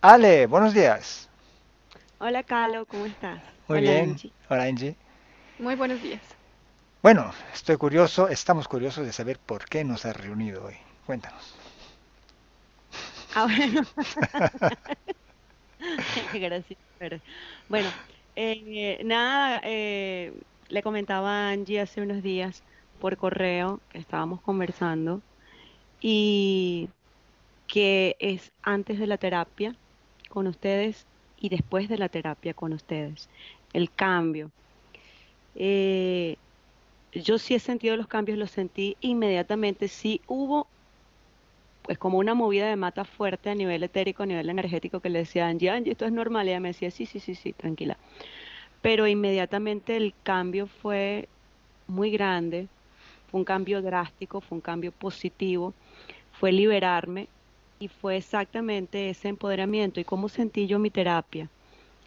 Ale, buenos días. Hola, Calo, ¿cómo estás? Muy bien. Hola, Angie. Muy buenos días. Bueno, estamos curiosos de saber por qué nos has reunido hoy. Cuéntanos. Ah, bueno. Gracias. Bueno, nada, le comentaba a Angie hace unos días por correo que estábamos conversando y que es antes de la terapia con ustedes y después de la terapia con ustedes, el cambio. Yo sí he sentido los cambios, los sentí inmediatamente, sí hubo pues como una movida de mata fuerte a nivel etérico, a nivel energético, que le decía a Angie, Angie, esto es normal, y ella me decía, sí, tranquila. Pero inmediatamente el cambio fue muy grande, fue un cambio drástico, fue un cambio positivo, fue liberarme y fue exactamente ese empoderamiento y cómo sentí yo mi terapia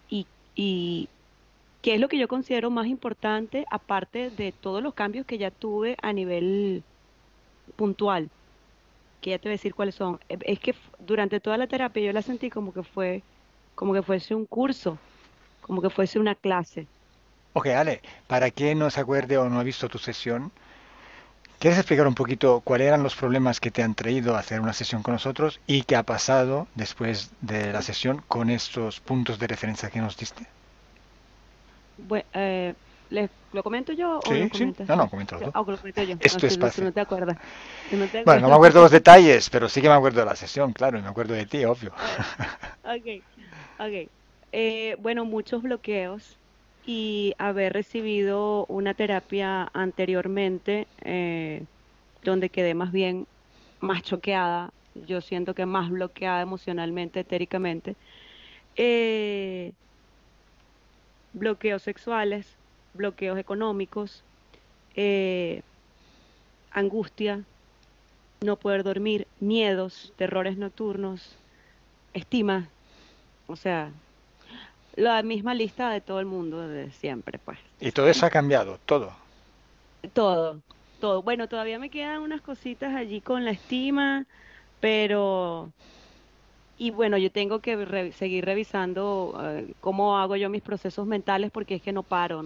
y qué es lo que yo considero más importante aparte de todos los cambios que ya tuve a nivel puntual, que ya te voy a decir cuáles son. Es que durante toda la terapia yo la sentí como que fuese un curso, como que fuese una clase. Ok, Ale, para quien no se acuerde o no ha visto tu sesión, ¿quieres explicar un poquito cuáles eran los problemas que te han traído a hacer una sesión con nosotros y qué ha pasado después de la sesión con estos puntos de referencia que nos diste? Bueno, ¿lo comento yo o lo comentas? No, comento tú. O lo comento yo. Esto es fácil. No te acuerdas. Bueno, no me acuerdo los detalles, pero sí que me acuerdo de la sesión, claro, y me acuerdo de ti, obvio. Ok. Bueno, muchos bloqueos. Y haber recibido una terapia anteriormente donde quedé más bien más choqueada, yo siento que más bloqueada emocionalmente, etéricamente, bloqueos sexuales, bloqueos económicos, angustia, no poder dormir, miedos, terrores nocturnos, estima, o sea, la misma lista de todo el mundo de siempre, pues. ¿Y todo eso ha cambiado? ¿Todo? Todo. Bueno, todavía me quedan unas cositas allí con la estima, pero... Y bueno, yo tengo que seguir revisando cómo hago yo mis procesos mentales, porque es que no paro,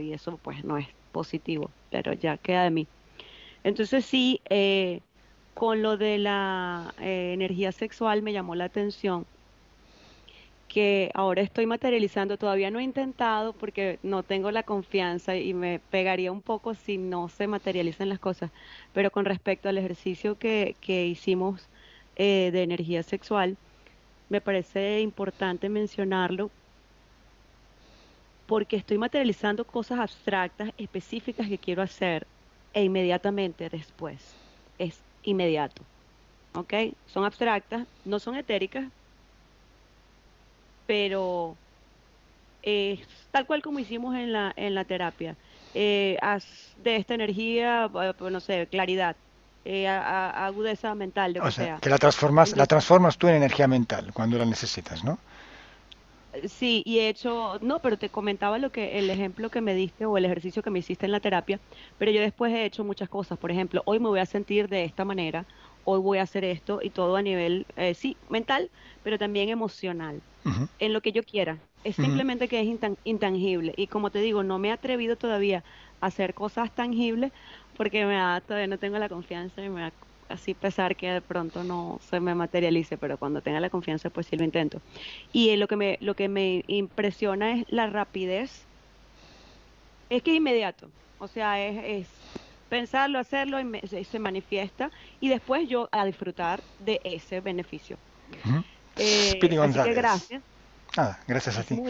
y eso pues no es positivo, pero ya queda de mí. Entonces sí, con lo de la energía sexual me llamó la atención que ahora estoy materializando, todavía no he intentado porque no tengo la confianza y me pegaría un poco si no se materializan las cosas, pero con respecto al ejercicio que hicimos de energía sexual, me parece importante mencionarlo porque estoy materializando cosas abstractas, específicas que quiero hacer e inmediatamente después, es inmediato, ¿ok? Son abstractas, no son etéricas, pero es tal cual como hicimos en la terapia. Haz de esta energía, no sé, claridad, agudeza mental, lo que sea. Que la transformas tú en energía mental cuando la necesitas, ¿no? Sí, y he hecho, no, pero te comentaba el ejemplo que me diste o el ejercicio que me hiciste en la terapia, pero yo después he hecho muchas cosas. Por ejemplo, hoy me voy a sentir de esta manera, hoy voy a hacer esto, y todo a nivel, mental, pero también emocional, en lo que yo quiera. Es simplemente que es intangible, y como te digo, no me he atrevido todavía a hacer cosas tangibles, porque todavía no tengo la confianza, y me da así pesar que de pronto no se me materialice, pero cuando tenga la confianza, pues sí lo intento. Y lo que me impresiona es la rapidez, es que es inmediato, o sea, es pensarlo, hacerlo, y se manifiesta, y después yo a disfrutar de ese beneficio. Piri González. Gracias. Gracias a ti.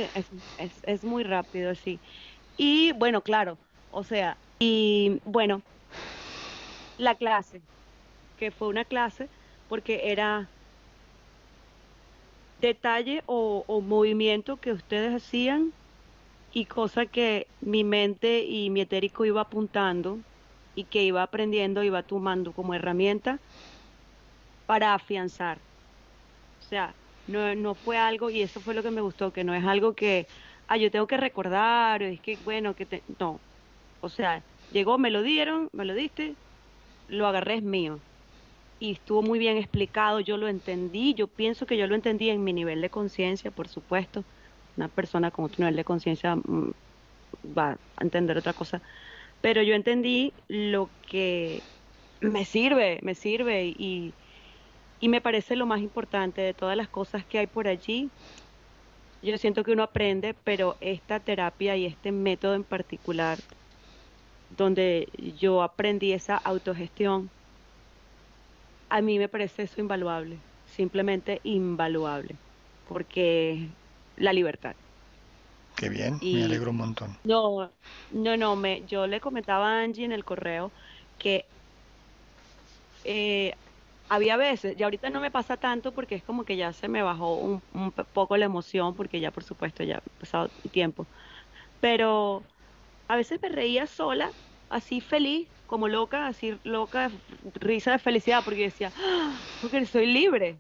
Es muy rápido, sí. Y bueno, claro, o sea, y bueno, la clase, que fue una clase, porque era detalle o movimiento que ustedes hacían y cosa que mi mente y mi etérico iba apuntando, y que iba aprendiendo, iba tomando como herramienta para afianzar. O sea, no fue algo, y eso fue lo que me gustó, que no es algo que, yo tengo que recordar, es que, bueno, no. O sea, llegó, me lo diste, lo agarré, es mío. y estuvo muy bien explicado, yo lo entendí, yo pienso que yo lo entendí en mi nivel de conciencia, por supuesto, una persona con otro nivel de conciencia va a entender otra cosa, pero yo entendí lo que me sirve y me parece lo más importante de todas las cosas que hay por allí. Yo siento que uno aprende, pero esta terapia y este método en particular, donde yo aprendí esa autogestión, a mí me parece eso invaluable, simplemente invaluable, porque la libertad. Qué bien, y me alegro un montón. Yo le comentaba a Angie en el correo que había veces, y ahorita no me pasa tanto porque es como que ya se me bajó un poco la emoción, porque ya por supuesto ya ha pasado tiempo, pero a veces me reía sola, así feliz, como loca, así loca, risa de felicidad, porque decía, ¡ah! Porque soy libre,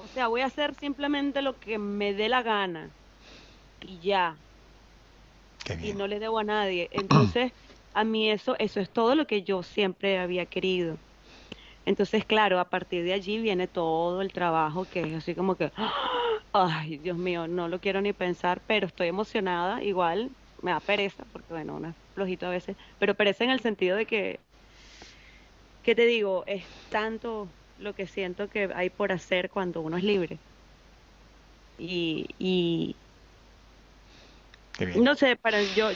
o sea, voy a hacer simplemente lo que me dé la gana, y ya, y no le debo a nadie. Entonces, a mí eso es todo lo que yo siempre había querido. Entonces, claro, a partir de allí viene todo el trabajo que es así como que, ay, Dios mío, no lo quiero ni pensar, pero estoy emocionada, igual me da pereza, porque bueno, uno es flojito a veces, pero pereza en el sentido de que te digo, es tanto lo que siento que hay por hacer cuando uno es libre. No sé, para yo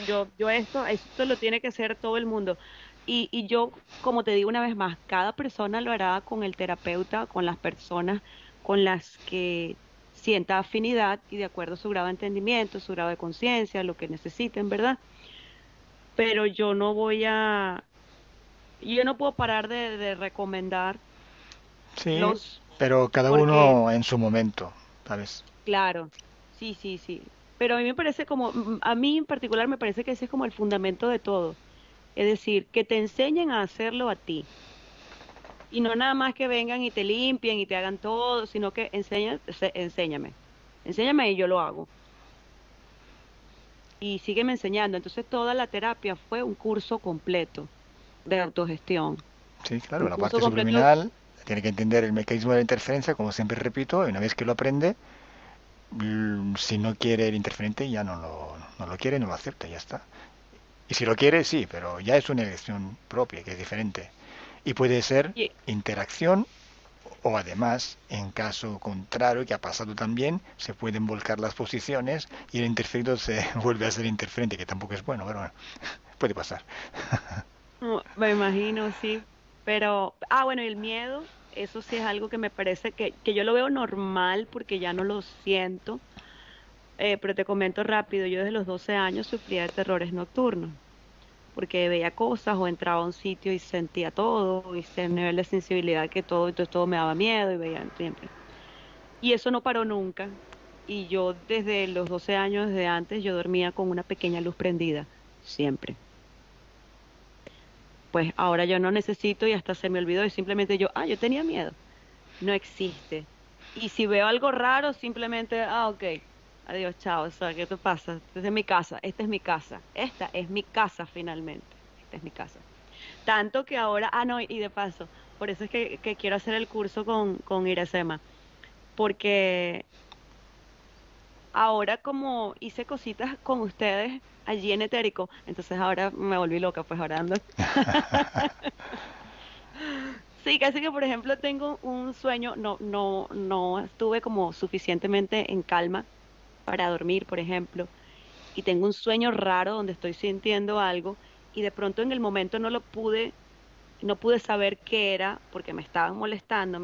esto lo tiene que hacer todo el mundo. Y yo, como te digo una vez más, cada persona lo hará con el terapeuta, con las personas con las que sienta afinidad y de acuerdo a su grado de entendimiento, su grado de conciencia, lo que necesiten, ¿verdad? Pero yo no puedo parar de recomendar. Sí, pero cada uno en su momento, ¿sabes? Claro, sí. Pero a mí me parece a mí en particular me parece que ese es como el fundamento de todo. Es decir, que te enseñen a hacerlo a ti. Y no nada más que vengan y te limpien y te hagan todo, sino que enséñame y yo lo hago. Y sígueme enseñando. Entonces toda la terapia fue un curso completo de autogestión. Sí, claro, la parte subliminal, tiene que entender el mecanismo de la interferencia, como siempre repito, y una vez que lo aprende, si no quiere el interferente ya no lo quiere, no lo acepta, ya está. Y si lo quiere, sí, pero ya es una elección propia, que es diferente. Y puede ser interacción, o además, en caso contrario, que ha pasado también, se pueden volcar las posiciones y el interferido se vuelve a ser interferente, que tampoco es bueno, pero bueno, puede pasar. Me imagino, sí. Pero, y el miedo, eso sí es algo que me parece que yo lo veo normal porque ya no lo siento. Pero te comento rápido, yo desde los 12 años sufría de terrores nocturnos, porque veía cosas o entraba a un sitio y sentía todo, y el nivel de sensibilidad que todo, entonces todo me daba miedo y veía siempre. Y eso no paró nunca, y yo desde los 12 años, desde antes, yo dormía con una pequeña luz prendida, siempre. Pues ahora yo no necesito y hasta se me olvidó, y simplemente yo tenía miedo. No existe. Y si veo algo raro, simplemente, ok. Adiós, chao, o sea, ¿qué te pasa? Esta es mi casa. Tanto que ahora, y de paso, por eso es que quiero hacer el curso con Iracema, porque ahora como hice cositas con ustedes allí en Etérico, entonces ahora me volví loca, pues orando. Sí, casi que por ejemplo tengo un sueño, no estuve como suficientemente en calma para dormir, por ejemplo, y tengo un sueño raro donde estoy sintiendo algo y de pronto en el momento no pude saber qué era porque me estaban molestando,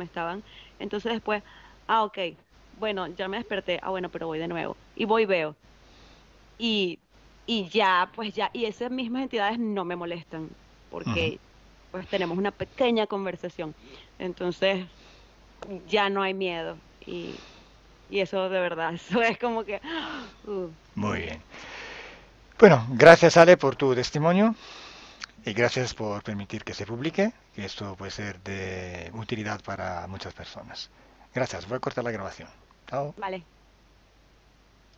entonces después, ok, bueno, ya me desperté, bueno, pero voy de nuevo y voy y veo y ya, pues ya, y esas mismas entidades no me molestan porque pues tenemos una pequeña conversación, entonces ya no hay miedo y eso de verdad, eso es como que... Muy bien. Bueno, gracias Ale por tu testimonio y gracias por permitir que se publique, que esto puede ser de utilidad para muchas personas. Gracias, voy a cortar la grabación. Chao. Vale.